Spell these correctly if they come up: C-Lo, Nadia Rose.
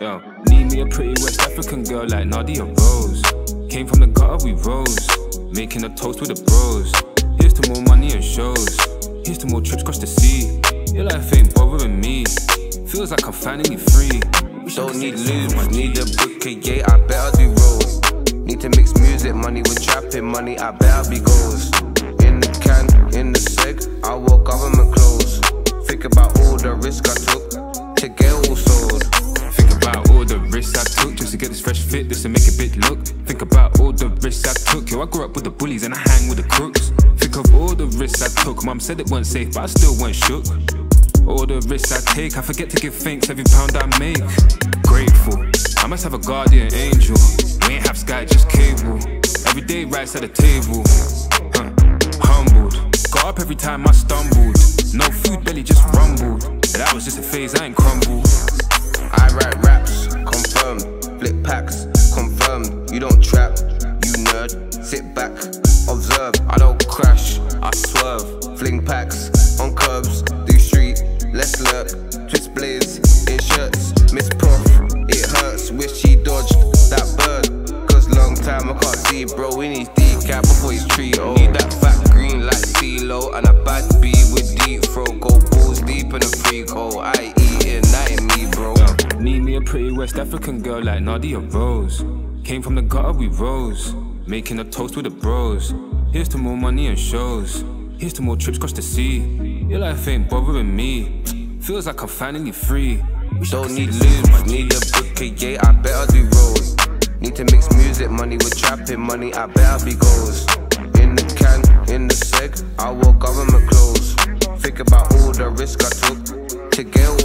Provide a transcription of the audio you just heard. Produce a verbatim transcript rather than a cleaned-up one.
Yo, need me a pretty West African girl like Nadia Rose. Came from the gutter, we rose. Making a toast with the bros. Here's to more money and shows. Here's to more trips across the sea. Your life ain't bothering me. Feels like I'm finally free. Don't need lube, need a bouquet, I better do rolls. Need to mix music, money with trapping money, I better be goals. In the can, in the seg, I wore government clothes. Think about all the risk I took to get all sold. Think about all the risks I took just to get this fresh fit, just to make a bit look. Think about all the risks I took, yo, I grew up with the bullies and I hang with the crooks. Think of all the risks I took, mum said it wasn't safe but I still wasn't shook. All the risks I take, I forget to give thanks every pound I make. Grateful, I must have a guardian angel. We ain't half sky, just cable. Every day rights at the table. Huh. Humbled, got up every time I stumbled. No food, belly just rumbled. That was just a phase, I ain't crumbled. I write raps, confirmed. Flip packs, confirmed. You don't trap, you nerd. Sit back, observe. I don't crash, I swerve. Fling packs, on curbs. Let's lurk, twist blades, in shirts, miss prof, it hurts, wish he dodged that bird. Cause long time I can't see bro in his decap before he's three oh. Need that fat green like C-Lo and a bad B with deep throw. Go balls deep in a freak hole, I eat it, that ain't me bro. Yo, need me a pretty West African girl like Nadia Rose. Came from the gutter, we rose. Making a toast with the bros. Here's to more money and shows. Here's to more trips across the sea. Your life ain't bothering me. Feels like I'm finally free. Don't need lube, need a bouquet, I better do rolls. Need to mix music, money with trapping money, I better be goals. In the can, in the seg, I wore government clothes. Think about all the risk I took to get